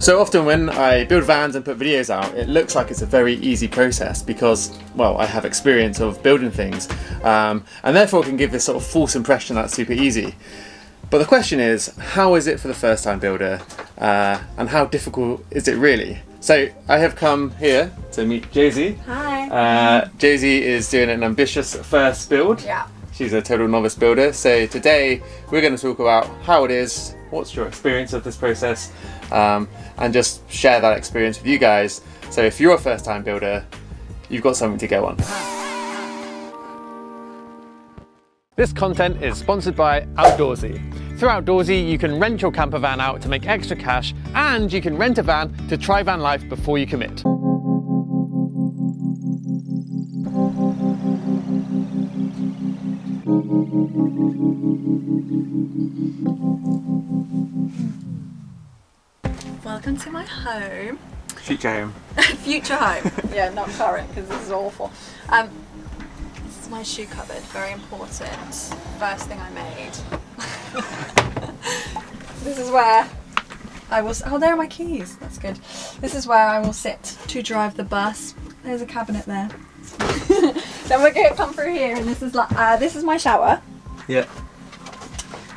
So often when I build vans and put videos out, it looks like it's a very easy process because, well, I have experience of building things and therefore can give this sort of false impression that's super easy. But the question is, how is it for the first time builder and how difficult is it really? So I have come here to meet Josie. Hi. Josie is doing an ambitious first build. Yeah. She's a total novice builder. So today we're going to talk about how it is, what's your experience of this process, and just share that experience with you guys. So if you're a first-time builder, you've got something to go on. This content is sponsored by Outdoorsy. Through Outdoorsy, you can rent your camper van out to make extra cash, and you can rent a van to try van life before you commit. Welcome to my home. Future home. Future home. Yeah, not current, because this is awful. This is my shoe cupboard, very important. First thing I made. This is where I will, oh, there are my keys, that's good. This is where I will sit to drive the bus. There's a cabinet there. Then we're going to come through here, and this is like, this is my shower. Yeah.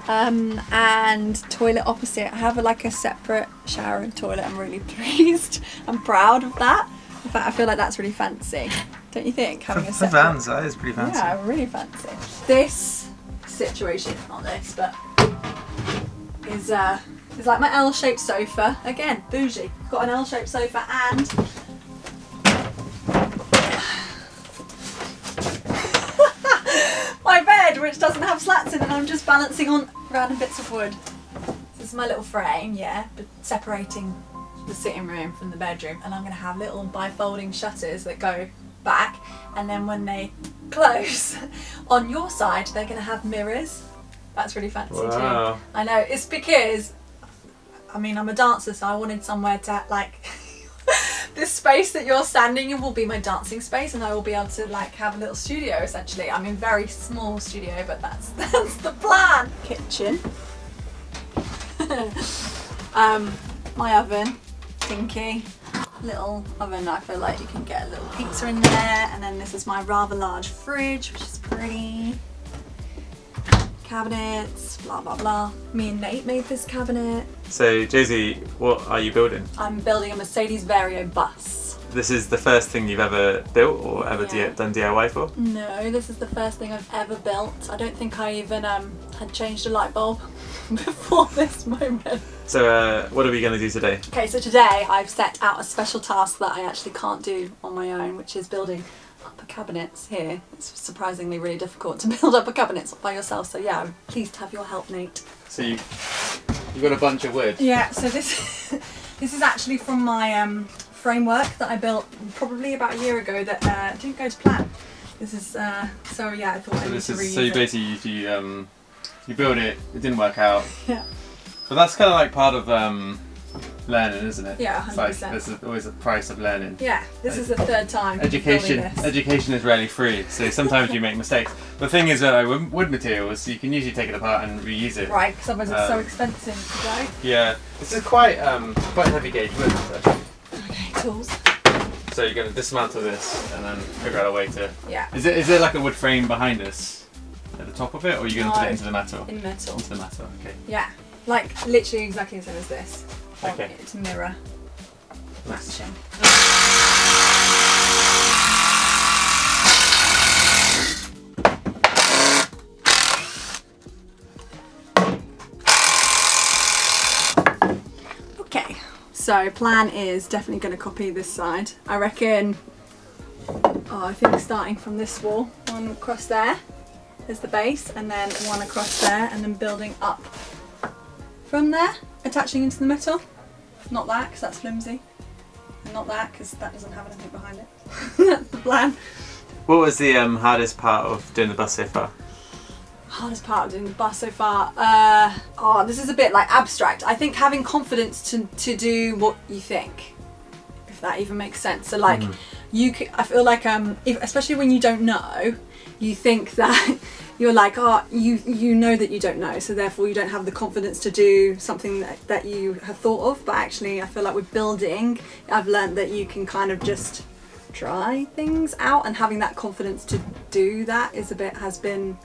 And toilet opposite. I have like a separate shower and toilet. I'm really pleased. I'm proud of that. In fact, I feel like that's really fancy. Don't you think? Having a separate... For vans, that is pretty fancy. Yeah, really fancy. This situation, not this, but is like my L-shaped sofa. Again, bougie. Got an L-shaped sofa and... my bed, which doesn't have slats in it, and I'm just balancing on random bits of wood. This is my little frame, yeah, but separating the sitting room from the bedroom, and I'm going to have little bifolding shutters that go back, and then when they close on your side, they're going to have mirrors. That's really fancy. Wow. Too. I know, it's because, I mean, I'm a dancer, so I wanted somewhere to, like, this space that you're standing in will be my dancing space, and I will be able to like have a little studio essentially. I mean, very small studio, but that's the plan. Kitchen. My oven, dinky. Little oven, I feel like you can get a little pizza in there. And then this is my rather large fridge, which is pretty. Cabinets, blah blah blah. Me and Nate made this cabinet. So Josie, what are you building? I'm building a Mercedes Vario bus. This is the first thing you've ever built or ever done DIY for? No, this is the first thing I've ever built. I don't think I even had changed a light bulb before this moment. So what are we going to do today? Okay, so today I've set out a special task that I actually can't do on my own, which is building upper cabinets here. It's surprisingly really difficult to build upper cabinets by yourself, so yeah, I'm pleased to have your help, Nate. So you've got a bunch of wood. Yeah, so this is actually from my framework that I built probably about a year ago that didn't go to plan. This is, so yeah, I thought so I this need is, to reuse So you basically, you build it, it didn't work out. Yeah. But that's kind of like part of learning, isn't it? Yeah, 100%. Like, there's always a price of learning. Yeah, this is the third time. Education is rarely free, so sometimes you make mistakes. The thing is that with wood materials, you can usually take it apart and reuse it. Right, because otherwise it's so expensive to go. Yeah, this is quite heavy gauge wood. So. Okay, tools. So you're going to dismantle this and then figure out a way to. Yeah. Is there like a wood frame behind us at the top of it, or are you going to put it into the metal? In metal. Into the metal. Okay. Yeah, like literally exactly the same as this. Okay. It's mirror matching. Okay, so plan is definitely going to copy this side. I reckon, I think starting from this wall, one across there is the base, and then one across there, and then building up from there, attaching into the metal. Not that, because that's flimsy. And not that, because that doesn't have anything behind it. That's the plan. What was the hardest part of doing the bus so far? Hardest part of doing the bus so far? This is a bit like abstract. I think having confidence to do what you think, if that even makes sense. So like, I feel like, especially when you don't know, you think that you're like, oh, you know that you don't know, so therefore you don't have the confidence to do something that you have thought of. But actually I feel like with building, I've learned that you can kind of just try things out, and having that confidence to do that is has been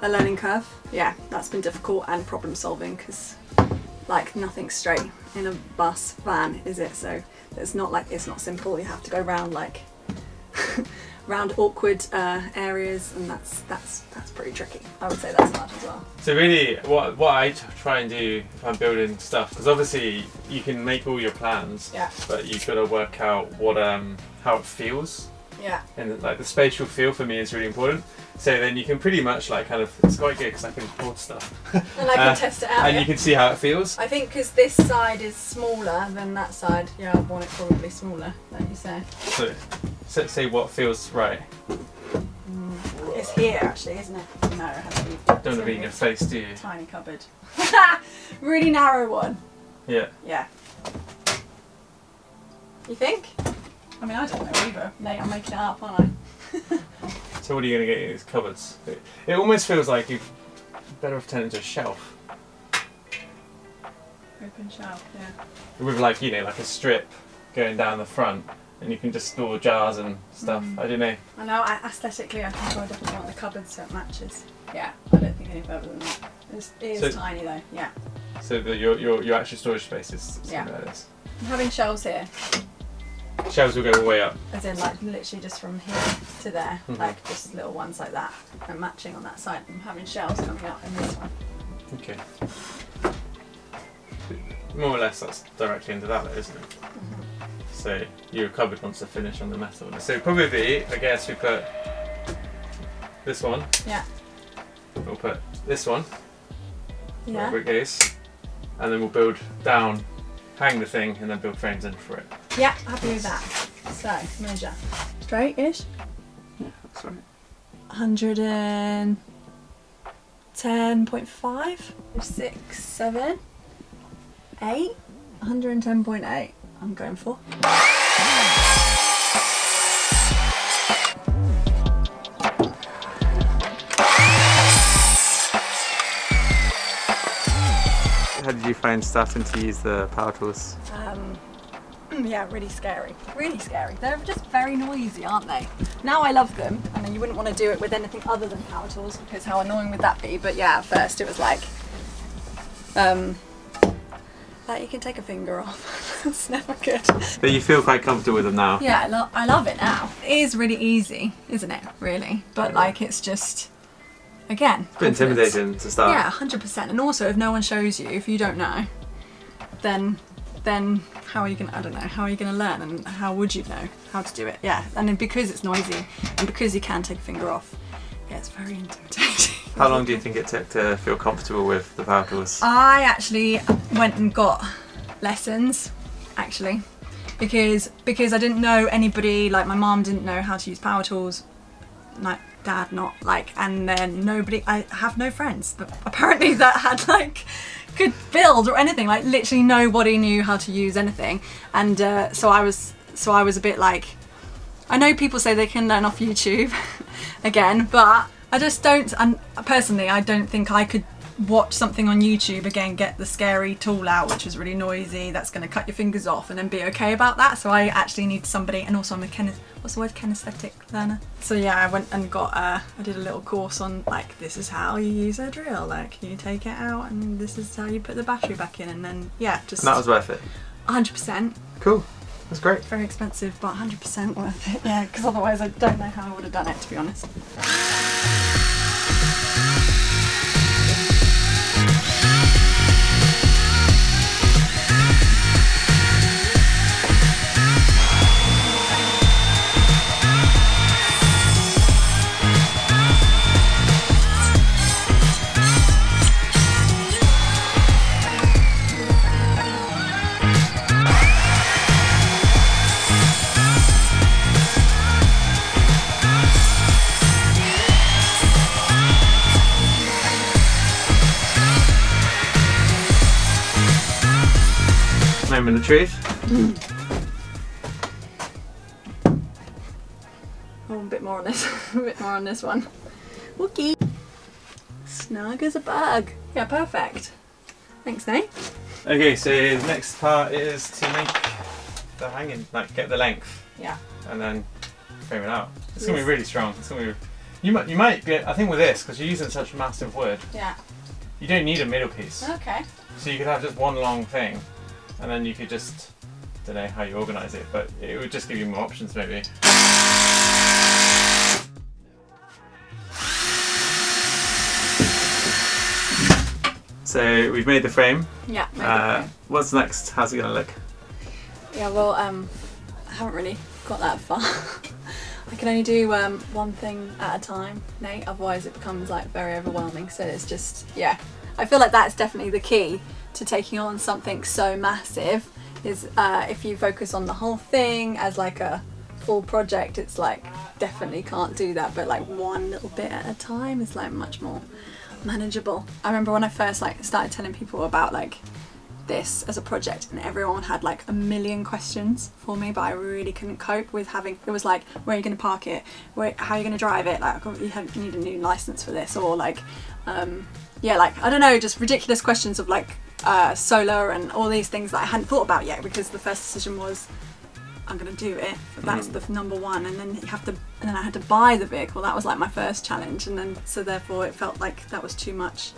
a learning curve. Yeah, that's been difficult, and problem solving, because like nothing's straight in a bus van, is it? So it's not like, it's not simple. You have to go around like round awkward areas, and that's pretty tricky. I would say that's hard as well. So really what I try and do if I'm building stuff, because obviously you can make all your plans, yeah, but you've got to work out what how it feels. Yeah. And like the spatial feel for me is really important. So then you can pretty much like kind of, it's quite good because I can record stuff. And I can test it out. And yeah, you can see how it feels. I think because this side is smaller than that side, yeah, I want it probably smaller, like you say. So say what feels right. It's here actually, isn't it? No, it hasn't moved. Don't want to be in your face, do you? Tiny cupboard. Really narrow one. Yeah. Yeah. You think? I mean, I don't know either. Mate, I'm making it up, aren't I? So what are you going to get in these cupboards? It almost feels like you're better off turning into a shelf. Open shelf, yeah. With like, you know, like a strip going down the front, and you can just store jars and stuff. I don't know. I know, aesthetically I think I definitely want the cupboard so it matches. Yeah, I don't think any further than that. It is tiny though, yeah. So your actual storage space is something like this. I'm having shelves here. Shelves will go all the way up. As in like literally just from here to there, like just little ones like that, and matching on that side. I'm having shelves coming up in this one. Okay. More or less that's directly into that though, isn't it? So your cupboard wants to finish on the metal. So probably, I guess we put this one. Yeah. We'll put this one. Yeah. Wherever it goes. And then we'll build down, hang the thing, and then build frames in for it. Yeah, happy with that. So, measure. Straight-ish? Yeah, that's right. 110.5, 6, 7, 8, 110.8 I'm going for. How did you find starting to use the power tools? Yeah, really scary. Really scary. They're just very noisy, aren't they? Now I love them, and then you wouldn't want to do it with anything other than power tools, because how annoying would that be? But yeah, at first it was like, like you can take a finger off. That's never good. But you feel quite comfortable with them now. Yeah, I love it now. It is really easy, isn't it? Really. But like, it's just, again, a bit intimidating to start. Yeah, 100%. And also, if no one shows you, if you don't know, then how are you gonna, I don't know, how are you gonna learn, and how would you know how to do it? Yeah, and then because it's noisy, and because you can take a finger off, yeah, it's very intimidating. How long do you think it took to feel comfortable with the power tools? I actually went and got lessons, actually, because I didn't know anybody, like my mum didn't know how to use power tools, like dad not, like, and then nobody, I have no friends, but apparently that had like, could build or anything, like literally nobody knew how to use anything. And so I was a bit like, I know people say they can learn off YouTube again, but I just don't, and personally I don't think I could watch something on YouTube again, get the scary tool out, which is really noisy, that's going to cut your fingers off, and then be okay about that. So I actually need somebody, and also I'm a kinesthetic learner. So yeah, I went and got I did a little course on like, this is how you use a drill, like you take it out, and this is how you put the battery back in, and then yeah, just. And that was worth it? 100%. Cool, that's great. Very expensive, but 100% worth it, yeah, because otherwise I don't know how I would have done it, to be honest. Moment of truth. Oh, a bit more on this, a bit more on this one. Wookie. Snug as a bug. Yeah, perfect. Thanks, Nate. Okay, so the next part is to make the hanging, like get the length. Yeah. And then frame it out. It's gonna be really strong. It's gonna be. You might get. I think with this, because you're using such massive wood. Yeah. You don't need a middle piece. Okay. So you could have just one long thing, and then you could just. I don't know how you organise it, but it would just give you more options, maybe. So we've made the frame. Yeah, made the frame. What's next? How's it going to look? Yeah, well, I haven't really got that far. I can only do one thing at a time, Nate, otherwise it becomes like very overwhelming. So it's just, yeah, I feel like that's definitely the key to taking on something so massive is if you focus on the whole thing as like a full project, it's like definitely can't do that, but like one little bit at a time is like much more manageable. I remember when I first like started telling people about like this as a project, and everyone had like a million questions for me, but I really couldn't cope with having, it was like, where are you going to park it, how are you going to drive it, like you need a new license for this, or like yeah, like I don't know, just ridiculous questions of like solar and all these things that I hadn't thought about yet, because the first decision was I'm gonna do it, but that's the number one, and then you have to, and then I had to buy the vehicle. That was like my first challenge, and then so therefore it felt like that was too much.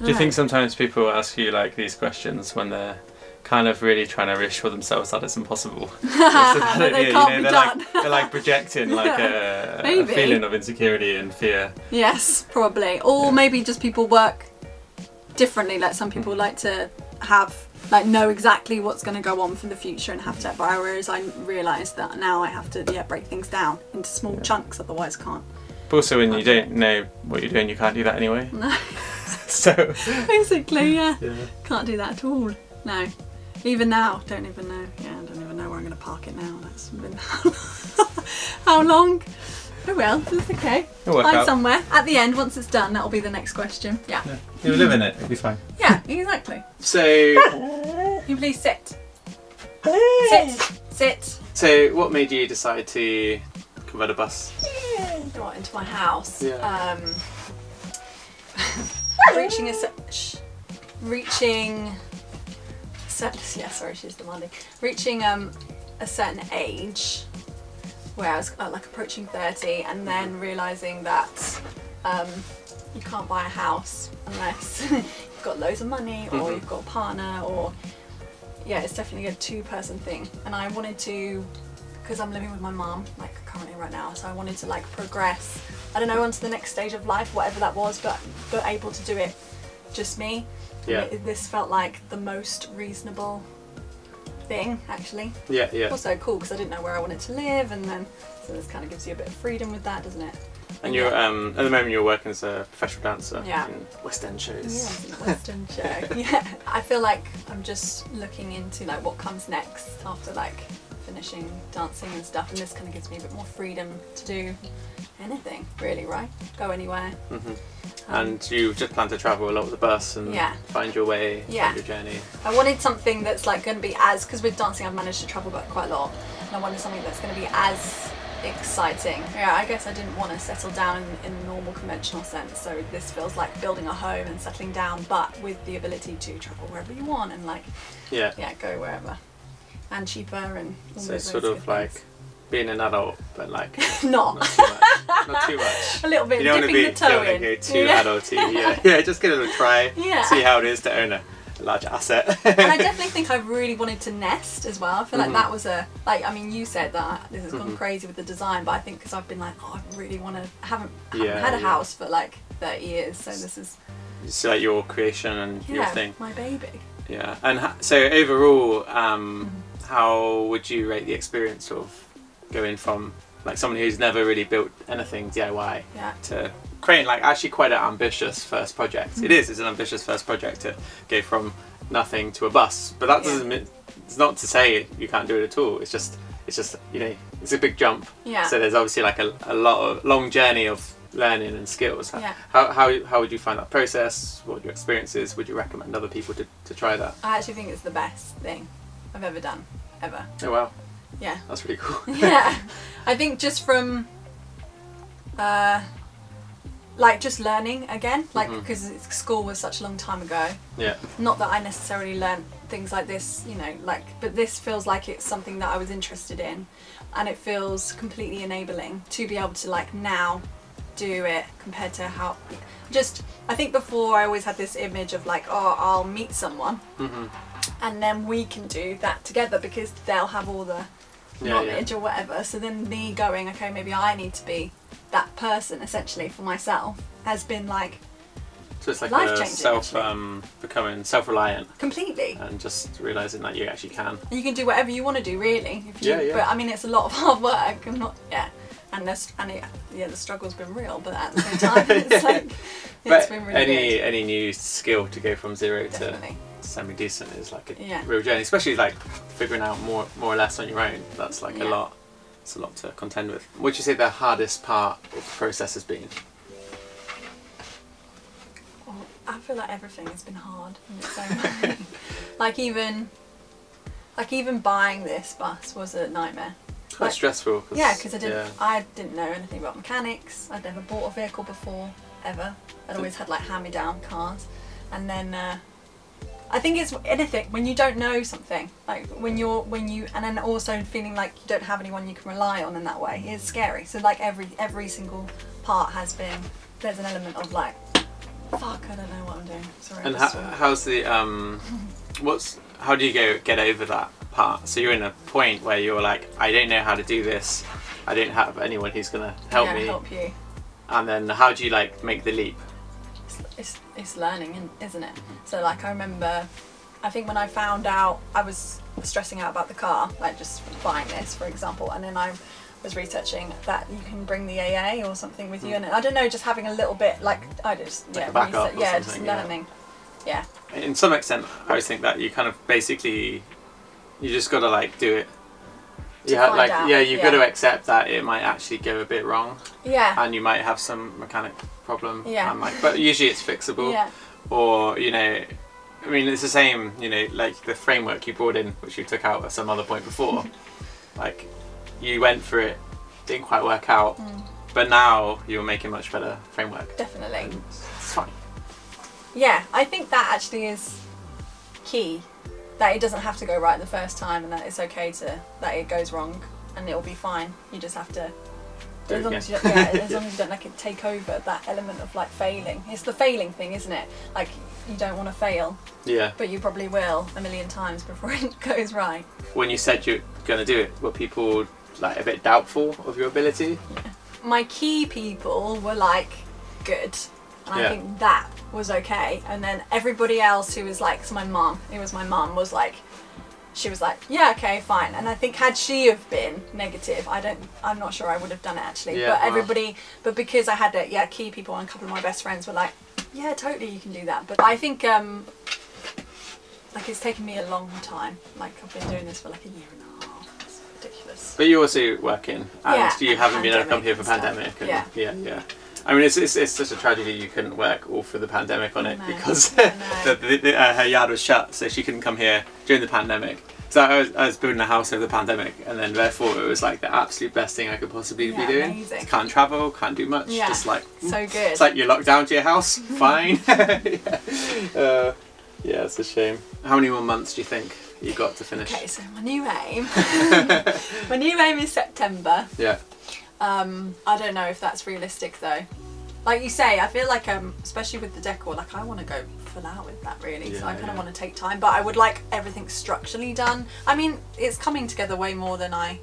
Do you think sometimes people ask you like these questions when they're kind of really trying to reassure themselves that it's impossible? They're like projecting like a feeling of insecurity and fear. Yes, probably, or maybe just people work differently. Like some people like to have like know exactly what's going to go on for the future and have to, whereas I realised that now I have to break things down into small chunks, otherwise can't. But also when you don't know what you're doing, you can't do that anyway. No. So basically, yeah, can't do that at all. No, even now, don't even know. Yeah, I don't even know where I'm going to park it now. That's been how long? Oh well, it's okay. It'll work out. Somewhere. At the end, once it's done, that'll be the next question. Yeah. You'll live in it, it'll be fine. Yeah, exactly. So... Can you please sit? Sit. So what made you decide to convert a bus? Right into my house. Yeah. Reaching a certain age, where I was like approaching 30, and then realising that you can't buy a house unless you've got loads of money, or you've got a partner, or yeah, it's definitely a two-person thing. And I wanted to, because I'm living with my mum like currently right now, so I wanted to like progress, I don't know, onto the next stage of life, whatever that was, but able to do it just me. Yeah. This felt like the most reasonable thing, actually. Yeah, yeah. Also cool because I didn't know where I wanted to live, and then so this kind of gives you a bit of freedom with that, doesn't it? And you're at the moment you're working as a professional dancer. Yeah. In West End shows. Yeah, West End show. Yeah. I feel like I'm just looking into like what comes next after like finishing dancing and stuff, and this kind of gives me a bit more freedom to do anything really, right? Go anywhere. And you just plan to travel a lot with the bus and find your way, find your journey. I wanted something that's like going to be as, because with dancing I've managed to travel quite a lot, and I wanted something that's going to be as exciting. Yeah, I guess I didn't want to settle down in the normal conventional sense, so this feels like building a home and settling down, but with the ability to travel wherever you want and like go wherever, and cheaper and all. So it's sort of like being an adult, but like not too much. A little bit. You don't want to be too adulty. Yeah, yeah. Just give it a try. Yeah. See how it is to own a large asset. And I definitely think I really wanted to nest as well. I feel like that was a like. I mean, you said that this has gone crazy with the design, but I think because I've been like, oh, I really want to. I haven't had a house for like 30 years, so this is. So like your creation and your thing. My baby. Yeah, and so overall, how would you rate the experience of going from like someone who's never really built anything DIY to creating like actually quite an ambitious first project? It's an ambitious first project to go from nothing to a bus, but that doesn't mean, it's not to say you can't do it at all, it's just you know, it's a big jump, so there's obviously like a long journey of learning and skills. How would you find that process? What were your experiences? Would you recommend other people to try that? I actually think it's the best thing I've ever done, ever. Oh wow. Yeah. That's really cool. Yeah. I think just from like just learning again, like because school was such a long time ago. Yeah. Not that I necessarily learned things like this, you know, like, but this feels like it's something that I was interested in, and it feels completely enabling to be able to like now do it compared to how just, I think before I always had this image of like, oh, I'll meet someone and then we can do that together because they'll have all the knowledge or whatever. So then me going, okay, maybe I need to be that person essentially for myself has been like, so it's like a self becoming self-reliant completely, and just realizing that you actually can, and you can do whatever you want to do really if you, but I mean it's a lot of hard work. I'm not the struggle's been real, but at the same time it's like it's been really good. Any new skill to go from zero to semi-decent is like a real journey, especially like figuring out more or less on your own. That's like a lot. It's a lot to contend with. What would you say the hardest part of the process has been? Well, I feel like everything has been hard in its own way. like even buying this bus was a nightmare. Quite like, stressful. Cause, yeah, because I didn't know anything about mechanics. I'd never bought a vehicle before, ever. I'd always had like hand-me-down cars, and then I think it's anything when you don't know something, like and then also feeling like you don't have anyone you can rely on in that way is scary. So like every single part has been, there's an element of like, fuck, I don't know what I'm doing. Sorry. And how's the how do you get over that part? So you're in a point where you're like, I don't know how to do this. I don't have anyone who's gonna help me. Help you. And then how do you like make the leap? It's learning, isn't it? So like I remember, I think when I found out, I was stressing out about the car, like just buying this for example, and then I was researching that you can bring the AA or something with you, and I don't know, just having a little bit like learning. Yeah. In some extent, I always think that you kind of basically, you just gotta like do it. You've got to accept that it might actually go a bit wrong. Yeah. And you might have some mechanic problem. Yeah. And like, but usually it's fixable. Yeah. Or, you know, I mean, it's the same, you know, like the framework you brought in, which you took out at some other point before. Like, you went for it, didn't quite work out, but now you're making much better framework. Definitely. It's fine. Yeah, I think that actually is key. That it doesn't have to go right the first time, and that it's okay that it goes wrong, and it'll be fine. You just have to, as long as you don't like it take over that element of like failing. It's the failing thing, isn't it? Like you don't want to fail, but you probably will a million times before it goes right. When you said you're gonna do it, were people like a bit doubtful of your ability? Yeah. My key people were like, good. And I think that was okay. And then everybody else who was like, so my mum was like, she was like, yeah, okay, fine. And I think had she have been negative, I'm not sure I would have done it actually. Yeah, but but because I had key people and a couple of my best friends were like, yeah, totally you can do that. But I think like it's taken me a long time. Like I've been doing this for like a year and a half. It's ridiculous. But you're also working and you haven't been able to come here for pandemic. And I mean, it's such a tragedy you couldn't work all through the pandemic on it because her yard was shut, so she couldn't come here during the pandemic. So I was building a house over the pandemic, and then therefore it was like the absolute best thing I could possibly be doing. Amazing. Can't travel, can't do much, just like so good. It's like you're locked down to your house, fine. Yeah, it's a shame. How many more months do you think you've got to finish? Okay, so my new aim, is September. Yeah. I don't know if that's realistic though. Like you say, I feel like especially with the decor, like I want to go full out with that really. So I kind of want to take time, but I would like everything structurally done. I mean, it's coming together way more than I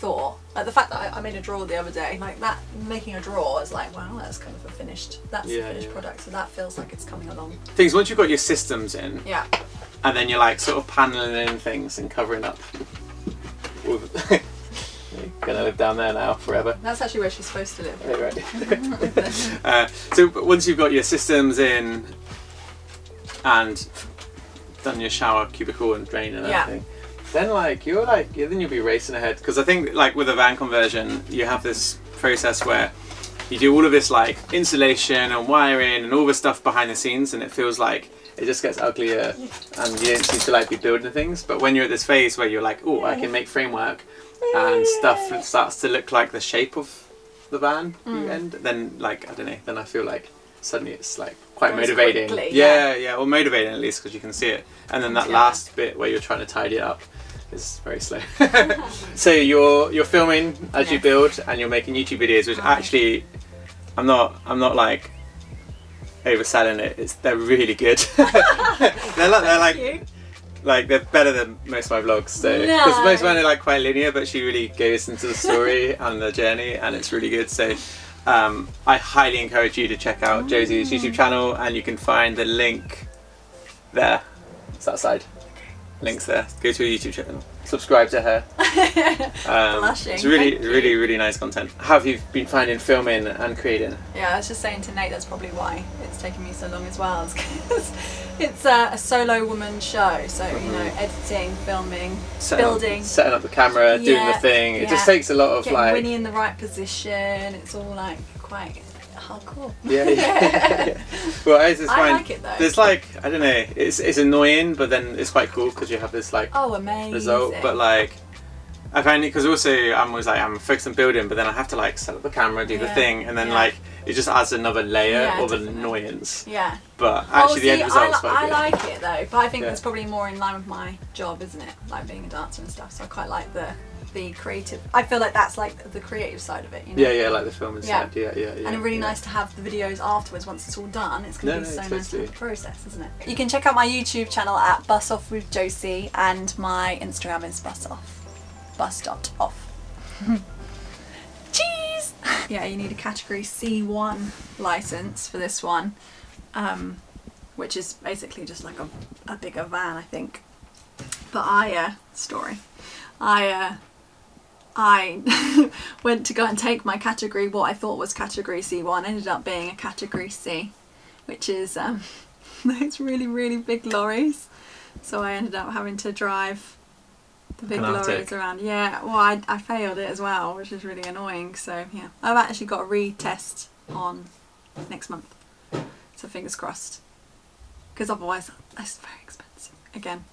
thought. Like the fact that I made a drawer the other day, like that, making a drawer is like, wow, that's kind of a finished, that's the finished product. So that feels like it's coming along. Things, once you've got your systems in, and then you're like sort of paneling in things and covering up. Gonna live down there now forever. That's actually where she's supposed to live. Right. So once you've got your systems in and done your shower cubicle and drain and everything, then like you'll be racing ahead, because I think like with a van conversion you have this process where you do all of this like insulation and wiring and all the stuff behind the scenes, and it feels like it just gets uglier and you don't seem to like be building things. But when you're at this phase where you're like, oh, I can make framework, and stuff starts to look like the shape of the van you end, then like, I don't know, then I feel like suddenly it's like quite motivating. Quickly, yeah, yeah, or motivating at least because you can see it. And then that last bit where you're trying to tidy it up is very slow. So you're filming as you build, and you're making YouTube videos, which actually I'm not like overselling it. They're really good. They're better than most of my vlogs, so because most of mine are like quite linear, but she really goes into the story and the journey, and it's really good. So I highly encourage you to check out Josie's YouTube channel, and you can find the link there. It's that side. Links there. Go to her YouTube channel. Subscribe to her. It's really nice content. How have you been finding filming and creating? Yeah, I was just saying to Nate that's probably why it's taken me so long as well, is because it's a solo woman show. So you know, editing, filming, setting up the camera, doing the thing. It just takes a lot of like Winnie in the right position. It's all like quite hardcore. Yeah, yeah. Well, I just find, like, it though. There's like, I don't know, it's annoying, but then it's quite cool because you have this like amazing result. But like, I find it because also I'm always like, I'm focused on building, but then I have to like set up the camera, do the thing, and then like it just adds another layer of annoyance. Yeah. But actually, the end result's quite good. I like it though, but I think that's probably more in line with my job, isn't it? Like being a dancer and stuff. So I quite like the creative. I feel like that's like the creative side of it, you know? Yeah, yeah, like the filming side, yeah. And really nice to have the videos afterwards once it's all done. It's going to be so nice to have the process, isn't it? You can check out my YouTube channel at Bus Off with Josie, and my Instagram is Bus.off. Cheese! Yeah, you need a category C1 license for this one, which is basically just like a bigger van, I think. But I went to go and take my category, what I thought was category C1, ended up being a category C, which is those really big lorries. So I ended up having to drive the big lorries around. Yeah, well I failed it as well, which is really annoying. So yeah, I've actually got a retest on next month, so fingers crossed, because otherwise that's very expensive again.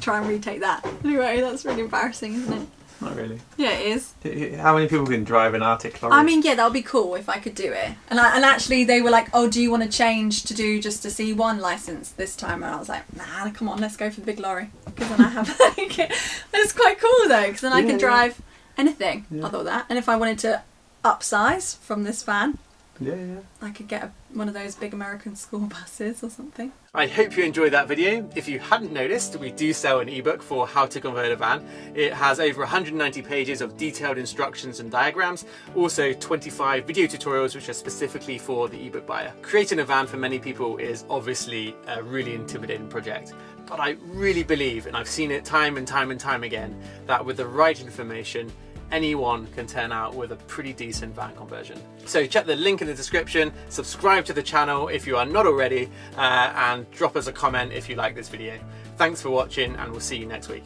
Try and retake that. Anyway, that's really embarrassing, isn't it? Not really. Yeah, it is. How many people can drive an Arctic lorry? I mean, yeah, that would be cool if I could do it. And actually they were like, oh, do you want to change to do just a C1 licence this time? And I was like, nah, come on, let's go for the big lorry. Because then I have like, it's quite cool though, because then I can drive anything other than that. And if I wanted to upsize from this van, I could get one of those big American school buses or something. I hope you enjoyed that video. If you hadn't noticed, we do sell an ebook for how to convert a van. It has over 190 pages of detailed instructions and diagrams, also 25 video tutorials which are specifically for the ebook buyer. Creating a van for many people is obviously a really intimidating project, but I really believe, and I've seen it time and time and time again, that with the right information, anyone can turn out with a pretty decent van conversion. So check the link in the description, subscribe to the channel if you are not already, and drop us a comment if you like this video. Thanks for watching, and we'll see you next week.